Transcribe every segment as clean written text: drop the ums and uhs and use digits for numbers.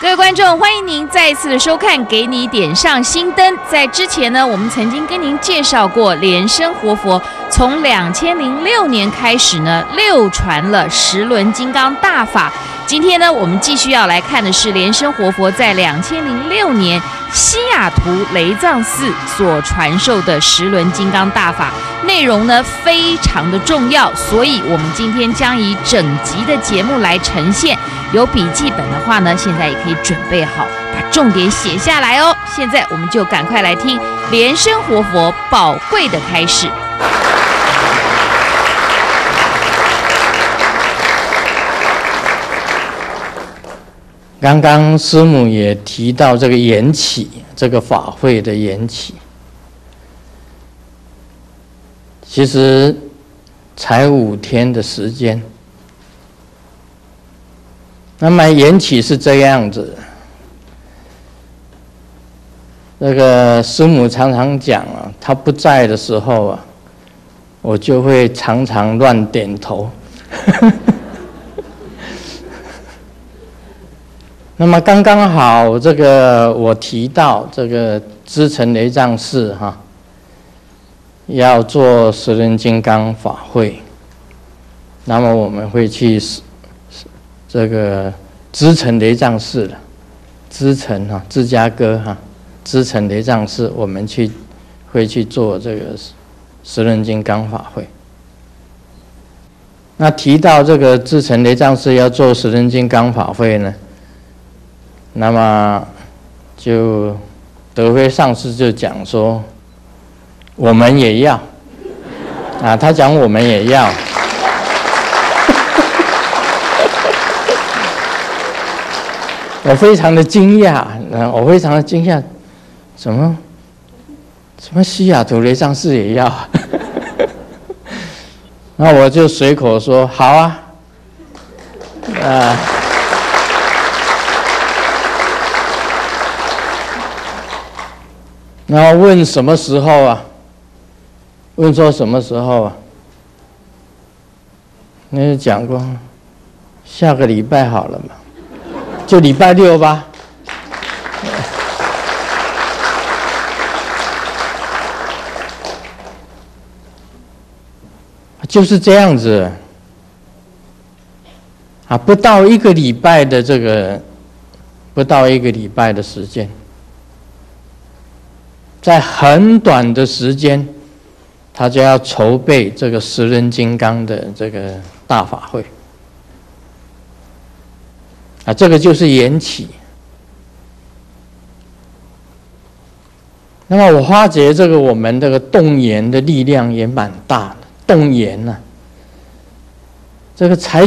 各位观众，欢迎您再次的收看《给你点上心灯》。在之前呢，我们曾经跟您介绍过，莲生活佛从2006年开始呢，六传了10轮金刚大法。今天呢，我们继续要来看的是莲生活佛在2006年西雅图雷藏寺所传授的10轮金刚大法，内容呢非常的重要，所以我们今天将以整集的节目来呈现。有笔记本的话呢，现在也可以准备好，把重点写下来哦。现在我们就赶快来听莲生活佛宝贵的开示。刚刚师母也提到这个缘起，这个法会的缘起，其实才5天的时间。那么缘起是这样子，那个师母常常讲啊，她不在的时候啊，我就会常常乱点头。那么刚刚好，这个我提到这个支城雷藏寺哈，要做10轮金刚法会，那么我们会去。这个支城雷藏寺了，支城哈，芝加哥哈，支城雷藏寺，我们会去做这个10轮金刚法会。那提到这个支城雷藏寺要做10轮金刚法会呢，那么就德辉上师就讲说，我们也要啊，他讲我们也要。我非常的惊讶，什么西雅图雷藏寺也要？那我就随口说好啊，然后问什么时候啊？问说什么时候啊？那就讲过，下个礼拜好了嘛。就礼拜6吧。就是这样子啊，不到一个礼拜的时间，在很短的时间，他就要筹备这个10轮金刚的这个大法会。啊，这个就是缘起。那么我发觉这个我们这个动员的力量也蛮大的，动员啊，这个才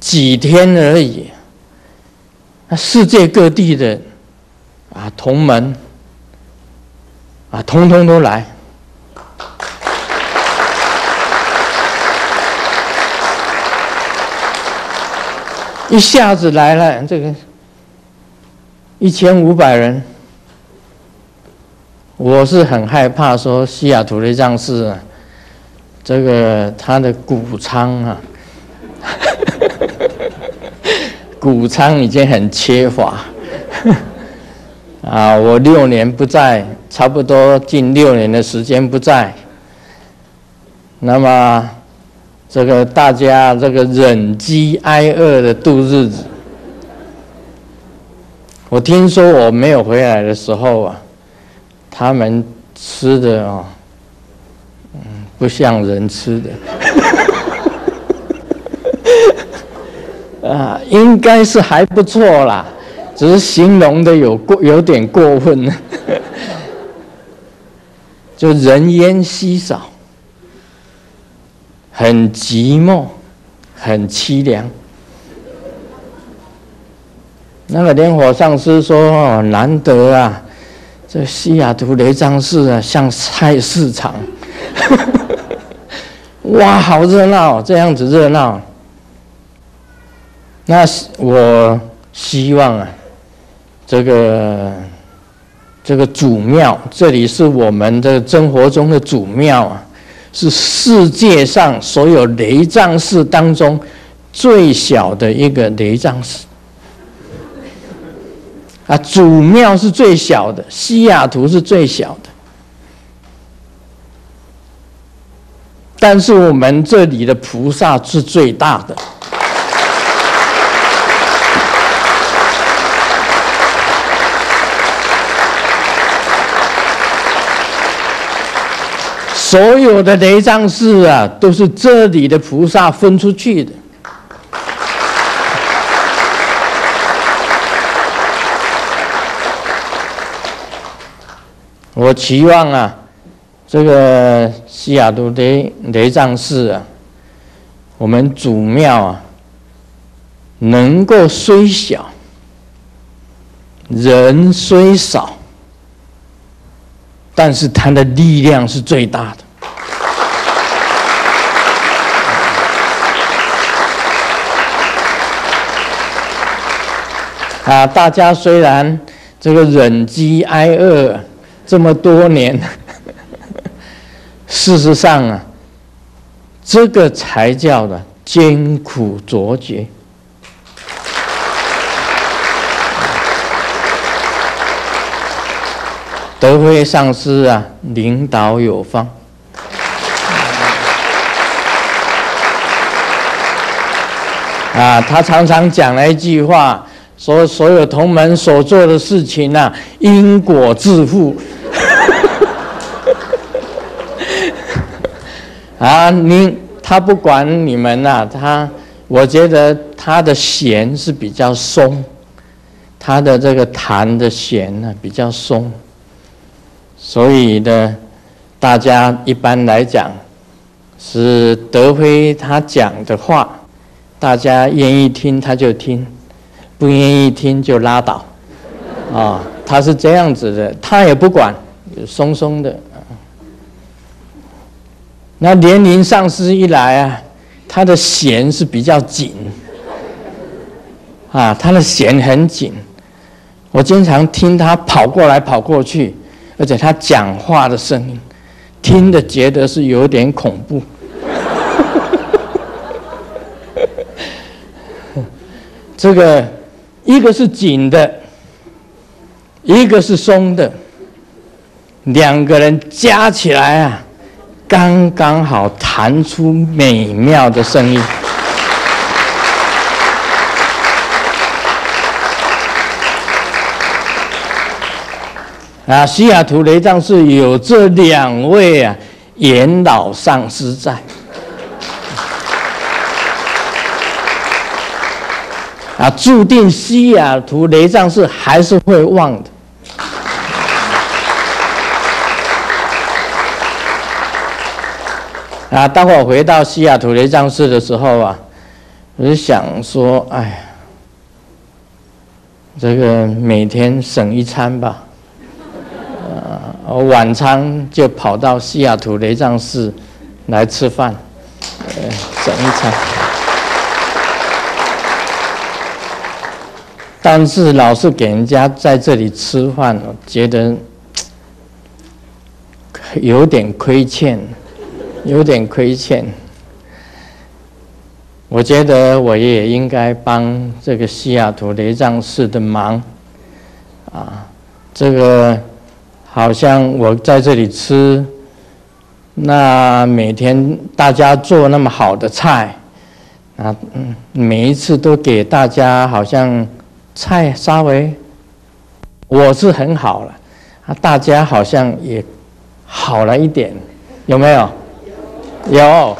几天而已，那世界各地的啊同门啊，通通都来。一下子来了这个1500人，我是很害怕说西雅图雷藏寺啊，这个他的谷仓啊，谷仓已经很缺乏啊。我6年不在，差不多近6年的时间不在，那么。这个大家这个忍饥挨饿的度日子。我听说我没有回来的时候啊，他们吃的哦，不像人吃的，啊，应该是还不错啦，只是形容的有点过分了，就人烟稀少。很寂寞，很凄凉。那个莲火上师说：“哦，难得啊，这西雅图雷藏寺啊，像菜市场，哇，好热闹，这样子热闹。”那我希望啊，这个主庙，这里是我们的真佛宗的主庙啊。是世界上所有雷藏寺当中最小的一个雷藏寺，啊，主庙是最小的，西雅图是最小的。但是我们这里的菩萨是最大的。所有的雷藏寺啊，都是这里的菩萨分出去的。我期望啊，这个西雅图雷藏寺啊，我们主庙啊，能够虽小，人虽少，但是它的力量是最大的。啊，大家虽然这个忍饥挨饿这么多年，事实上啊，这个才叫的艰苦卓绝。德惠上师啊，领导有方。啊，他常常讲了一句话，说所有同门所做的事情啊，因果自负。啊，他不管你们啊，我觉得他的弦是比较松，他的这个弹的弦呢、啊、比较松，所以呢，大家一般来讲，是德辉他讲的话，大家愿意听他就听，不愿意听就拉倒，啊，他是这样子的，他也不管，松松的。那莲林上师一来啊，他的弦是比较紧，啊，他的弦很紧。我经常听他跑过来跑过去，而且他讲话的声音，听的觉得是有点恐怖。这个一个是紧的，一个是松的，两个人加起来啊，刚刚好弹出美妙的声音。啊，西雅图雷藏寺有这两位啊严老上师在，啊，注定西雅图雷藏寺还是会旺的。啊，当我回到西雅图雷藏寺的时候啊，我就想说，哎呀，这个每天省一餐吧，我晚餐就跑到西雅图雷藏寺来吃饭，省一餐。但是老是给人家在这里吃饭，我觉得有点亏欠。有点亏欠，我觉得我也应该帮这个西雅图雷藏寺的忙，啊，这个好像我在这里吃，那每天大家做那么好的菜，啊，每一次都给大家好像菜稍微我是很好了，啊，大家好像也好了一点，有没有？有。